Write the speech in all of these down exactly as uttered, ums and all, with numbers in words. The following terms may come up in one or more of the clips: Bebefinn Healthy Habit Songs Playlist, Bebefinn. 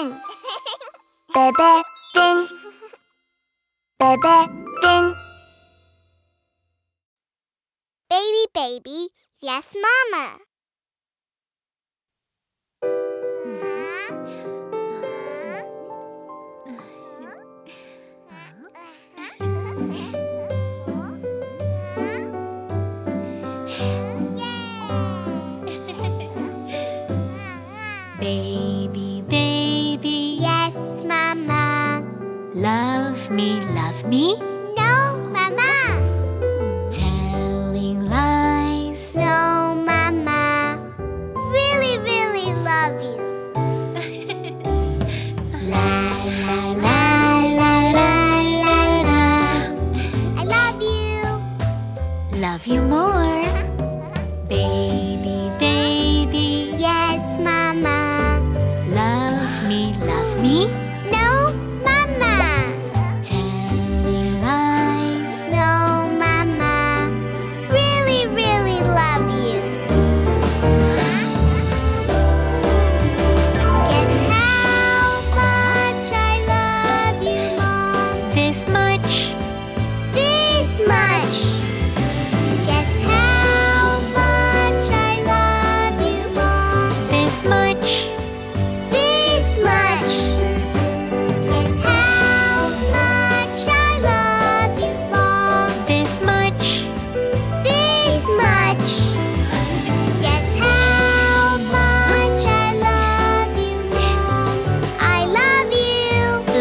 Bebefinn. Bebefinn. Bebefinn. Baby, baby, yes, Mama. Baby, baby, yes, Mama. Love me, love me. No, Mama. Telling lies. No, Mama. Really, really love you. La la la la la la la. I love you. Love you more. Baby, baby, yes, Mama. Me, love me? No, Mama. Telling lies. No, Mama. Really, really love you. Guess how much I love you, Mom. This much. This much.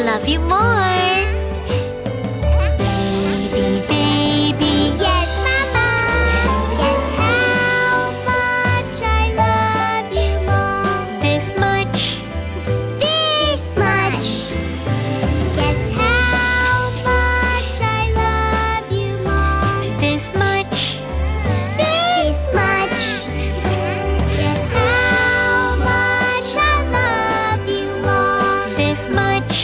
Love you more. Baby, baby, yes, Mama. Guess how much I love you, Mom. This much. This much. Guess how much I love you, Mom. This much. This much. Guess how much I love you, Mom. This much.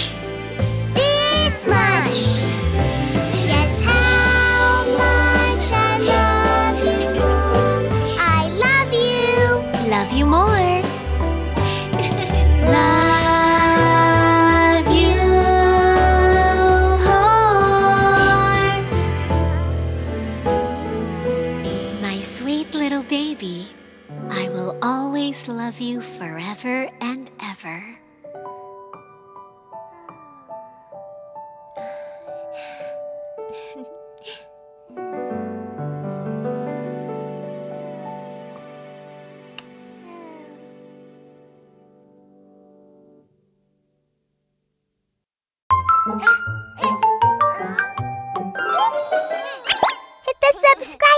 Love you more. Love you more. My sweet little baby, I will always love you forever and ever. Hit the subscribe